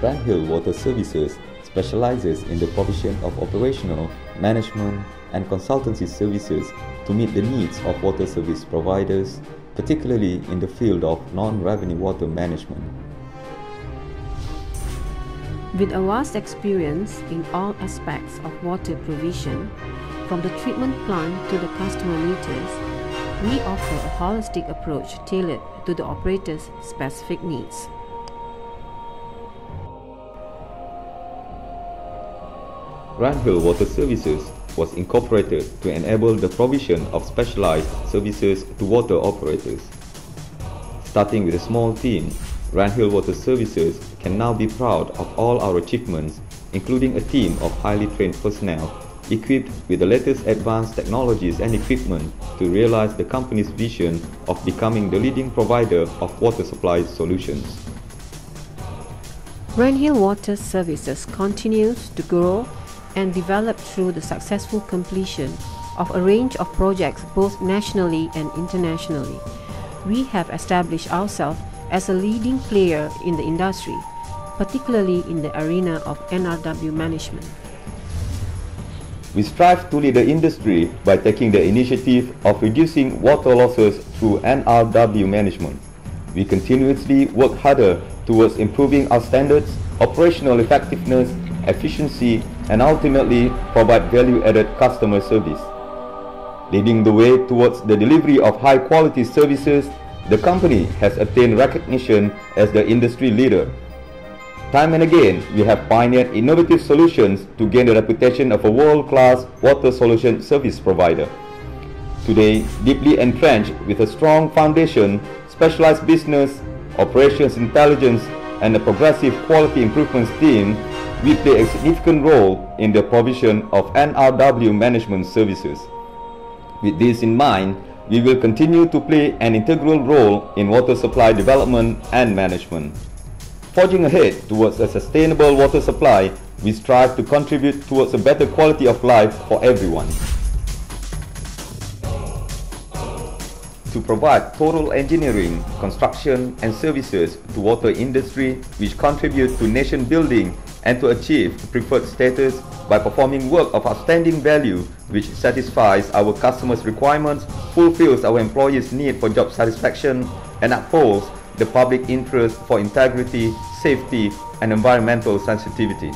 Ranhill Water Services specializes in the provision of operational, management and consultancy services to meet the needs of water service providers, particularly in the field of non-revenue water management. With a vast experience in all aspects of water provision, from the treatment plant to the customer meters, we offer a holistic approach tailored to the operator's specific needs. Ranhill Water Services was incorporated to enable the provision of specialized services to water operators. Starting with a small team, Ranhill Water Services can now be proud of all our achievements, including a team of highly trained personnel equipped with the latest advanced technologies and equipment to realize the company's vision of becoming the leading provider of water supply solutions. Ranhill Water Services continues to grow and develop through the successful completion of a range of projects both nationally and internationally. We have established ourselves as a leading player in the industry, particularly in the arena of NRW management. We strive to lead the industry by taking the initiative of reducing water losses through NRW management. We continuously work harder towards improving our standards, operational effectiveness, efficiency, and ultimately provide value-added customer service. Leading the way towards the delivery of high-quality services, the company has attained recognition as the industry leader. Time and again, we have pioneered innovative solutions to gain the reputation of a world-class water solution service provider. Today, deeply entrenched with a strong foundation, specialized business, operations intelligence, and a progressive quality improvements team, we play a significant role in the provision of NRW management services. With this in mind, we will continue to play an integral role in water supply development and management. Forging ahead towards a sustainable water supply, we strive to contribute towards a better quality of life for everyone. To provide total engineering, construction and services to water industry which contribute to nation building and to achieve preferred status by performing work of outstanding value which satisfies our customers' requirements, fulfills our employees' need for job satisfaction and upholds the public interest for integrity, safety, and environmental sensitivity.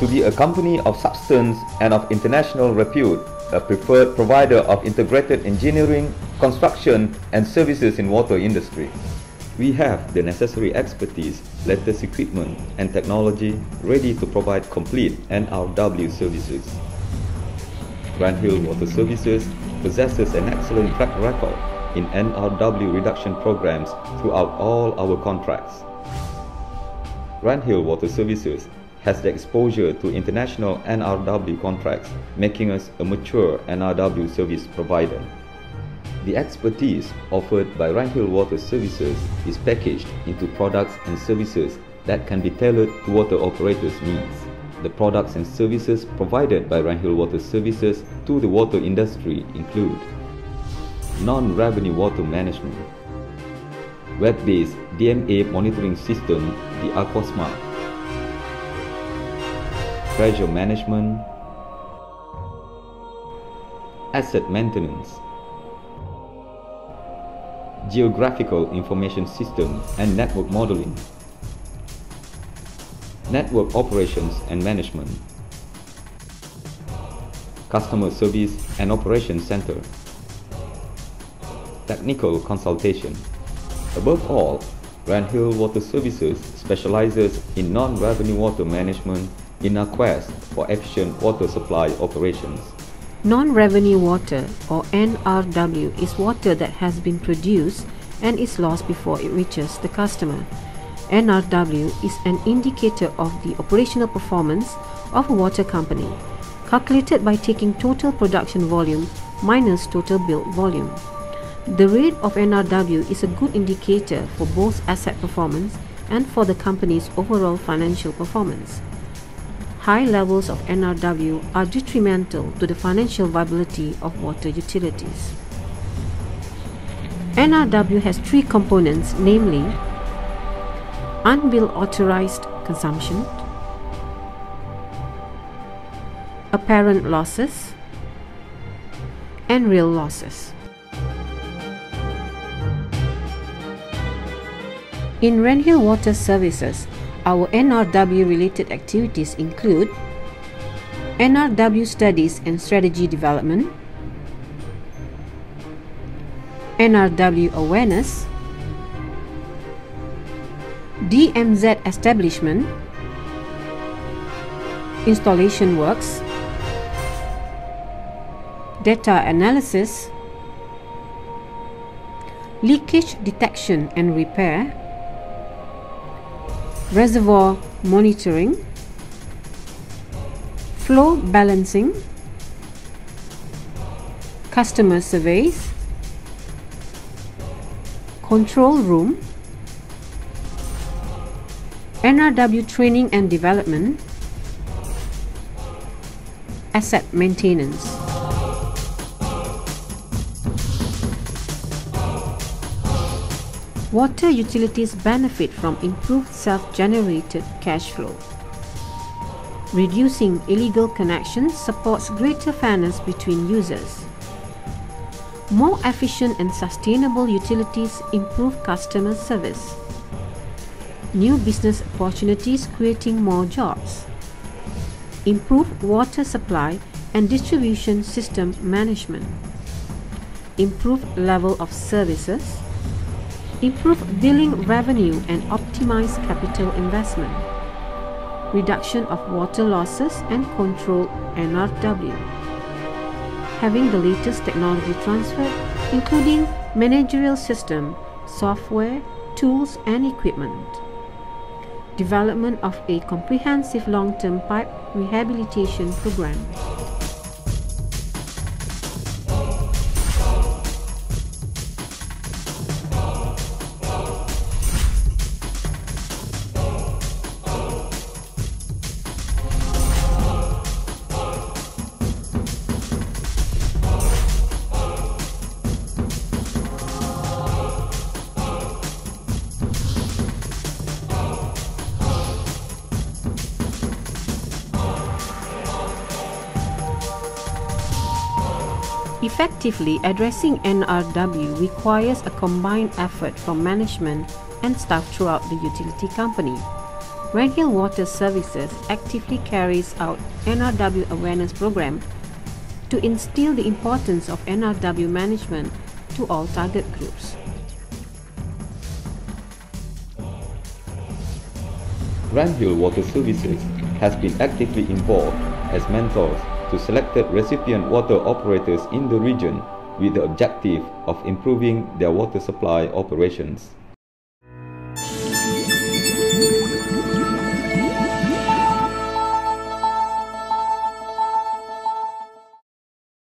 To be a company of substance and of international repute, a preferred provider of integrated engineering, construction, and services in water industry. We have the necessary expertise, latest equipment, and technology ready to provide complete NRW services. Ranhill Water Services possesses an excellent track record in NRW reduction programs throughout all our contracts. Ranhill Water Services has the exposure to international NRW contracts, making us a mature NRW service provider. The expertise offered by Ranhill Water Services is packaged into products and services that can be tailored to water operators' needs. The products and services provided by Ranhill Water Services to the water industry include non-revenue water management, web-based DMA monitoring system, the AquaSmart, pressure management, asset maintenance, geographical information system and network modeling, network operations and management, customer service and operations center, technical consultation. Above all, Ranhill Water Services specializes in non-revenue water management in our quest for efficient water supply operations. Non-revenue water, or NRW, is water that has been produced and is lost before it reaches the customer. NRW is an indicator of the operational performance of a water company, calculated by taking total production volume minus total billed volume. The rate of NRW is a good indicator for both asset performance and for the company's overall financial performance. High levels of NRW are detrimental to the financial viability of water utilities. NRW has three components, namely unbilled authorized consumption, apparent losses, and real losses. In Ranhill Water Services, our NRW-related activities include NRW studies and strategy development, NRW awareness, DMZ establishment, installation works, data analysis, leakage detection and repair, reservoir monitoring, flow balancing, customer surveys, control room, NRW training and development, asset maintenance. Water utilities benefit from improved self-generated cash flow. Reducing illegal connections supports greater fairness between users. More efficient and sustainable utilities improve customer service. New business opportunities creating more jobs. Improve water supply and distribution system management. Improve level of services. Improve billing revenue and optimize capital investment. Reduction of water losses and control NRW. Having the latest technology transfer, including managerial system, software, tools and equipment. Development of a comprehensive long-term pipe rehabilitation program. Effectively addressing NRW requires a combined effort from management and staff throughout the utility company. Ranhill Water Services actively carries out NRW awareness program to instill the importance of NRW management to all target groups. Ranhill Water Services has been actively involved as mentors to selected recipient water operators in the region with the objective of improving their water supply operations.